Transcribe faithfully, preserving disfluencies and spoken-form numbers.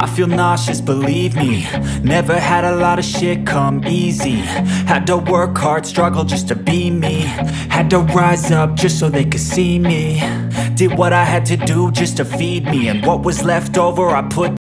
I feel nauseous, believe me. Never had a lot of shit come easy. Had to work hard, struggle just to be me. Had to rise up just so they could see me. Did what I had to do just to feed me, and what was left over I put